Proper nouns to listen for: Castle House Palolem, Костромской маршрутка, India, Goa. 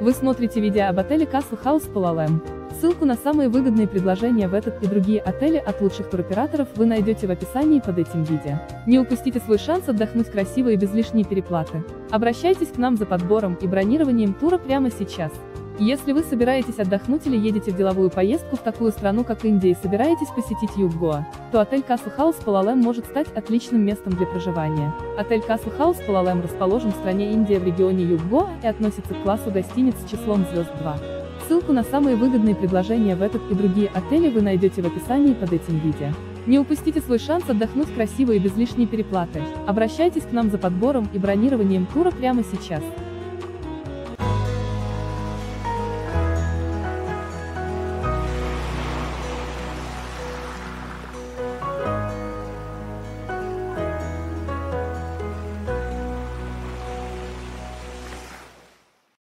Вы смотрите видео об отеле Castle House Palolem. Ссылку на самые выгодные предложения в этот и другие отели от лучших туроператоров вы найдете в описании под этим видео. Не упустите свой шанс отдохнуть красиво и без лишней переплаты. Обращайтесь к нам за подбором и бронированием тура прямо сейчас. Если вы собираетесь отдохнуть или едете в деловую поездку в такую страну, как Индия, и собираетесь посетить юг Гоа, то отель Castle House Palolem может стать отличным местом для проживания. Отель Castle House Palolem расположен в стране Индия в регионе юг Гоа и относится к классу гостиниц с числом звезд 2. Ссылку на самые выгодные предложения в этот и другие отели вы найдете в описании под этим видео. Не упустите свой шанс отдохнуть красиво и без лишней переплаты. Обращайтесь к нам за подбором и бронированием тура прямо сейчас.